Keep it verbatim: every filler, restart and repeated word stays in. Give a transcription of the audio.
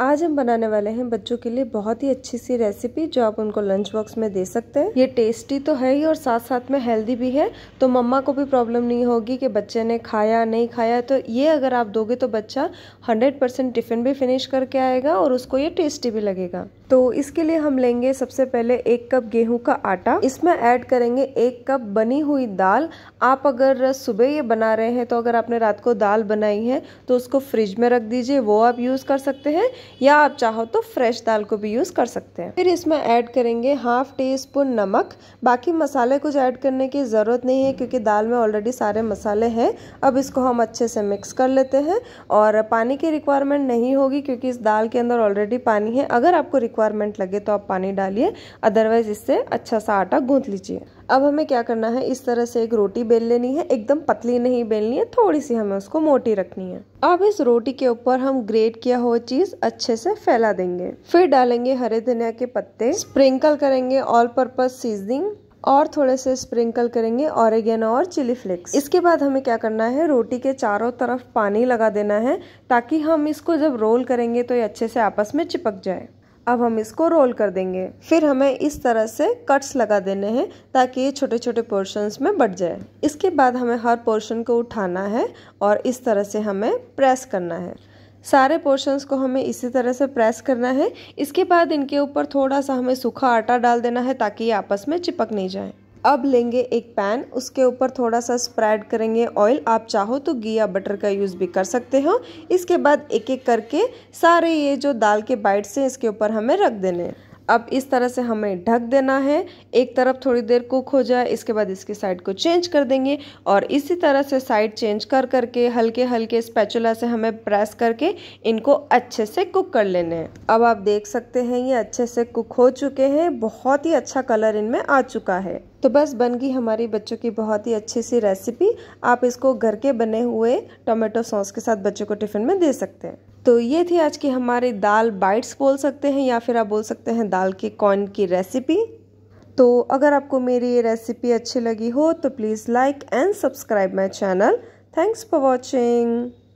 आज हम बनाने वाले हैं बच्चों के लिए बहुत ही अच्छी सी रेसिपी जो आप उनको लंच बॉक्स में दे सकते हैं। ये टेस्टी तो है ही और साथ साथ में हेल्दी भी है, तो मम्मा को भी प्रॉब्लम नहीं होगी कि बच्चे ने खाया नहीं खाया। तो ये अगर आप दोगे तो बच्चा हंड्रेड परसेंट टिफिन भी फिनिश करके आएगा और उसको ये टेस्टी भी लगेगा। तो इसके लिए हम लेंगे सबसे पहले एक कप गेहूं का आटा, इसमें ऐड करेंगे एक कप बनी हुई दाल। आप अगर सुबह ये बना रहे हैं तो अगर आपने रात को दाल बनाई है तो उसको फ्रिज में रख दीजिए, वो आप यूज़ कर सकते हैं, या आप चाहो तो फ्रेश दाल को भी यूज़ कर सकते हैं। फिर इसमें ऐड करेंगे हाफ टी स्पून नमक। बाकी मसाले कुछ ऐड करने की ज़रूरत नहीं है क्योंकि दाल में ऑलरेडी सारे मसाले हैं। अब इसको हम अच्छे से मिक्स कर लेते हैं और पानी की रिक्वायरमेंट नहीं होगी क्योंकि इस दाल के अंदर ऑलरेडी पानी है। अगर आपको रिक्वायरमेंट लगे तो आप पानी डालिए, अदरवाइज इससे अच्छा सा आटा गूंथ लीजिए। अब हमें क्या करना है, इस तरह से एक रोटी बेल लेनी है, एकदम पतली नहीं बेलनी है, थोड़ी सी हमें उसको मोटी रखनी है। अब इस रोटी के ऊपर हम ग्रेट किया हुआ चीज अच्छे से फैला देंगे। फिर डालेंगे हरे धनिया के पत्ते, स्प्रिंकल करेंगे ऑल पर्पज सीजनिंग और थोड़े से स्प्रिंकल करेंगे ऑरिगेनो और चिली फ्लेक्स। इसके बाद हमें क्या करना है, रोटी के चारों तरफ पानी लगा देना है ताकि हम इसको जब रोल करेंगे तो ये अच्छे से आपस में चिपक जाए। अब हम इसको रोल कर देंगे। फिर हमें इस तरह से कट्स लगा देने हैं ताकि ये छोटे छोटे पोर्शंस में बट जाए। इसके बाद हमें हर पोर्शन को उठाना है और इस तरह से हमें प्रेस करना है। सारे पोर्शंस को हमें इसी तरह से प्रेस करना है। इसके बाद इनके ऊपर थोड़ा सा हमें सूखा आटा डाल देना है ताकि ये आपस में चिपक नहीं जाए। अब लेंगे एक पैन, उसके ऊपर थोड़ा सा स्प्रेड करेंगे ऑयल। आप चाहो तो घी या बटर का यूज़ भी कर सकते हो। इसके बाद एक एक करके सारे ये जो दाल के बाइट्स हैं इसके ऊपर हमें रख देने हैं। अब इस तरह से हमें ढक देना है, एक तरफ थोड़ी देर कुक हो जाए। इसके बाद इसकी साइड को चेंज कर देंगे और इसी तरह से साइड चेंज कर करके हल्के हल्के स्पैचुला से हमें प्रेस करके इनको अच्छे से कुक कर लेने हैं। अब आप देख सकते हैं ये अच्छे से कुक हो चुके हैं, बहुत ही अच्छा कलर इनमें आ चुका है। तो बस बन गई हमारी बच्चों की बहुत ही अच्छी सी रेसिपी। आप इसको घर के बने हुए टोमेटो सॉस के साथ बच्चों को टिफ़िन में दे सकते हैं। तो ये थी आज की हमारी दाल बाइट्स बोल सकते हैं, या फिर आप बोल सकते हैं दाल के कॉइन की रेसिपी। तो अगर आपको मेरी ये रेसिपी अच्छी लगी हो तो please like and subscribe my channel. Thanks for watching.